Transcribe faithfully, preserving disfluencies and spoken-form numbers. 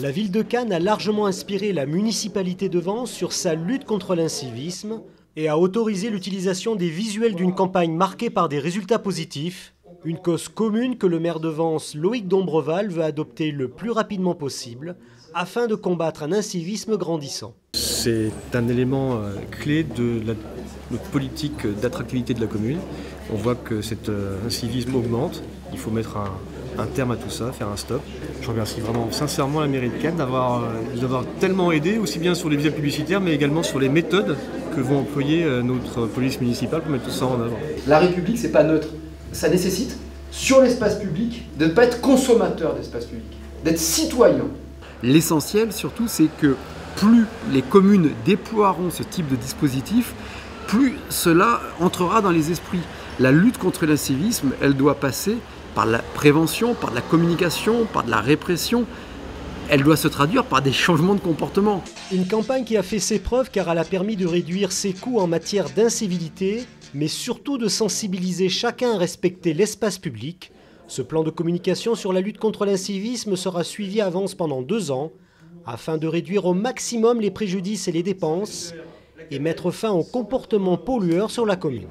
La ville de Cannes a largement inspiré la municipalité de Vence sur sa lutte contre l'incivisme et a autorisé l'utilisation des visuels d'une campagne marquée par des résultats positifs, une cause commune que le maire de Vence, Loïc Dombreval, veut adopter le plus rapidement possible afin de combattre un incivisme grandissant. C'est un élément clé de la, notre politique d'attractivité de la commune. On voit que cet incivisme augmente, il faut mettre un, un terme à tout ça, faire un stop. Je remercie vraiment sincèrement la mairie de Cannes d'avoir d'avoir tellement aidé, aussi bien sur les visas publicitaires, mais également sur les méthodes que vont employer notre police municipale pour mettre tout ça en œuvre. La République, c'est pas neutre. Ça nécessite, sur l'espace public, de ne pas être consommateur d'espace public, d'être citoyen. L'essentiel, surtout, c'est que plus les communes déploieront ce type de dispositif, plus cela entrera dans les esprits. La lutte contre l'incivisme, elle doit passer par la prévention, par la communication, par de la répression. Elle doit se traduire par des changements de comportement. Une campagne qui a fait ses preuves car elle a permis de réduire ses coûts en matière d'incivilité, mais surtout de sensibiliser chacun à respecter l'espace public. Ce plan de communication sur la lutte contre l'incivisme sera suivi à Vence pendant deux ans, afin de réduire au maximum les préjudices et les dépenses, et mettre fin aux comportements pollueurs sur la commune.